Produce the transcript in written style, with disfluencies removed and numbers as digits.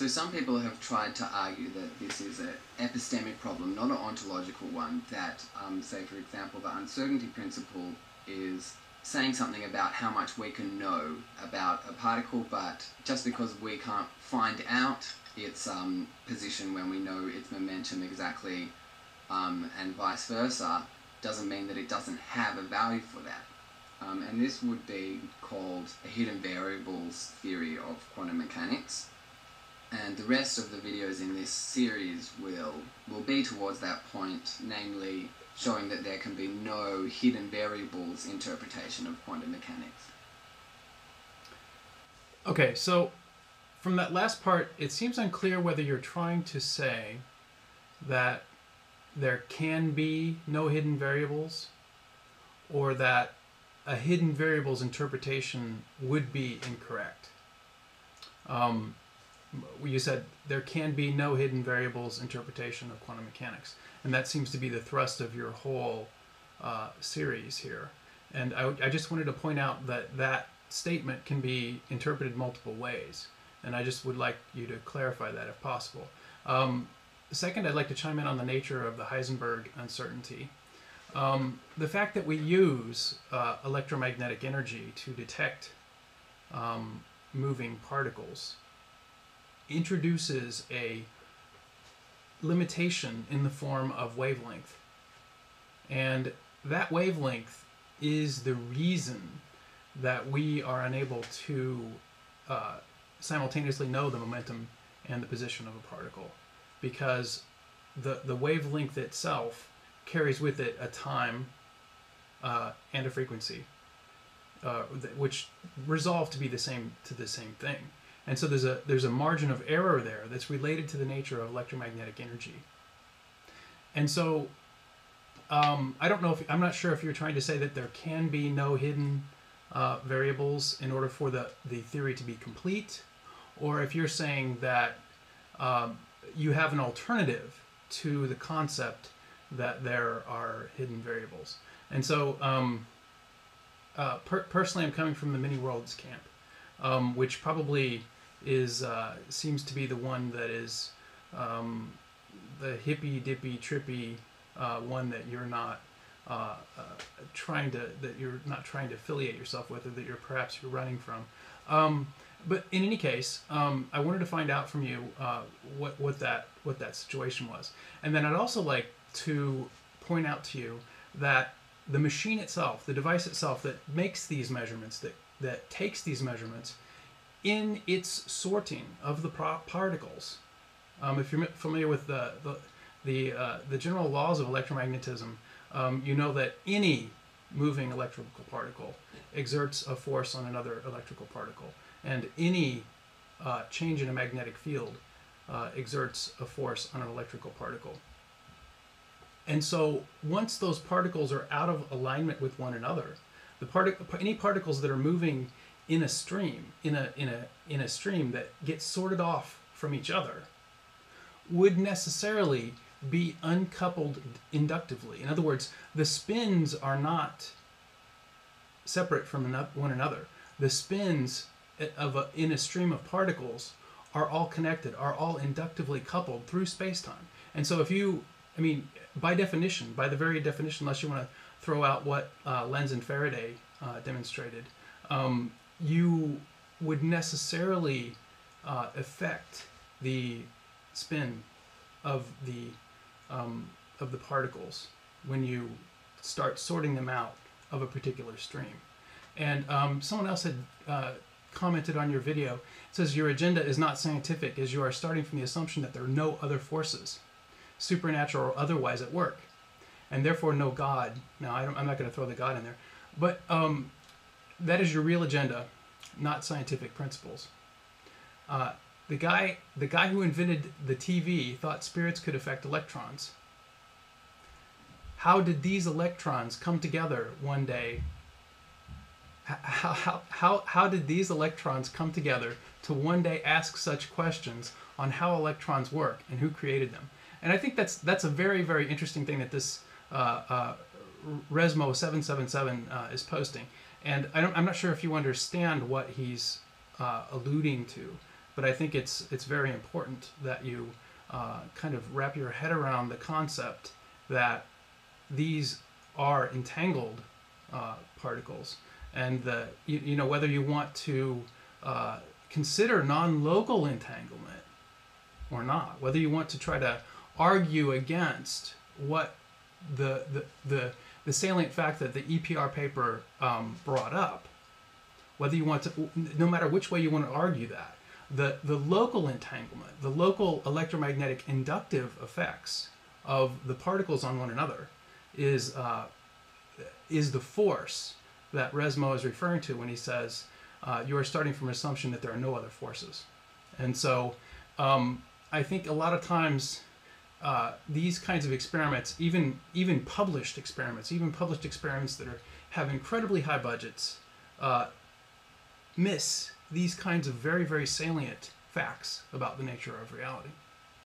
So some people have tried to argue that this is an epistemic problem, not an ontological one, that, say, for example, the uncertainty principle is saying something about how much we can know about a particle, but just because we can't find out its position when we know its momentum exactly, and vice versa, doesn't mean that it doesn't have a value for that. And this would be called a hidden variables theory of quantum mechanics. And the rest of the videos in this series will be towards that point, namely showing that there can be no hidden variables interpretation of quantum mechanics. Okay, so from that last part, it seems unclear whether you're trying to say that there can be no hidden variables, or that a hidden variables interpretation would be incorrect. You said there can be no hidden variables interpretation of quantum mechanics, and that seems to be the thrust of your whole series here. And I just wanted to point out that that statement can be interpreted multiple ways, and I just would like you to clarify that if possible. Second, I'd like to chime in on the nature of the Heisenberg uncertainty. The fact that we use electromagnetic energy to detect moving particles introduces a limitation in the form of wavelength. And that wavelength is the reason that we are unable to simultaneously know the momentum and the position of a particle, because the wavelength itself carries with it a time and a frequency, which resolve to be the same thing. And so there's a margin of error there that's related to the nature of electromagnetic energy. And so I don't know if I'm not sure if you're trying to say that there can be no hidden variables in order for the theory to be complete, or if you're saying that you have an alternative to the concept that there are hidden variables. And so personally, I'm coming from the many worlds camp, which probably is seems to be the one that is the hippy dippy trippy one that you're not trying to affiliate yourself with, or that you're perhaps running from. But in any case, I wanted to find out from you what that situation was, and then I'd also like to point out to you that the machine itself, the device itself that makes these measurements, that takes these measurements, in its sorting of the particles. If you're familiar with the general laws of electromagnetism, you know that any moving electrical particle exerts a force on another electrical particle, and any change in a magnetic field exerts a force on an electrical particle. And so once those particles are out of alignment with one another, any particles that are moving in a stream, in a stream that gets sorted off from each other, would necessarily be uncoupled inductively. In other words, the spins are not separate from one another. The spins in a stream of particles are all connected, are all inductively coupled through space-time. And so if you, I mean, by definition, by the very definition, unless you want to throw out what Lenz and Faraday demonstrated, you would necessarily affect the spin of the particles when you start sorting them out of a particular stream. And someone else had commented on your video. It says, your agenda is not scientific as you are starting from the assumption that there are no other forces, supernatural or otherwise, at work, and therefore no God. Now, I'm not going to throw the God in there, but that is your real agenda, not scientific principles. The guy who invented the TV thought spirits could affect electrons. How did these electrons come together one day? How did these electrons come together to one day ask such questions on how electrons work and who created them? And I think that's a very, very interesting thing that this Resmo 777 is posting. And I'm not sure if you understand what he's alluding to. But I think it's very important that you kind of wrap your head around the concept that these are entangled particles, and the, you know, whether you want to consider non-local entanglement or not, whether you want to try to argue against what the salient fact that the EPR paper brought up, whether you want to, no matter which way you want to argue that, the local entanglement, the local electromagnetic inductive effects of the particles on one another is the force that Resmo is referring to when he says you are starting from an assumption that there are no other forces. And so I think a lot of times these kinds of experiments, even published experiments, that have incredibly high budgets, miss these kinds of very, very salient facts about the nature of reality.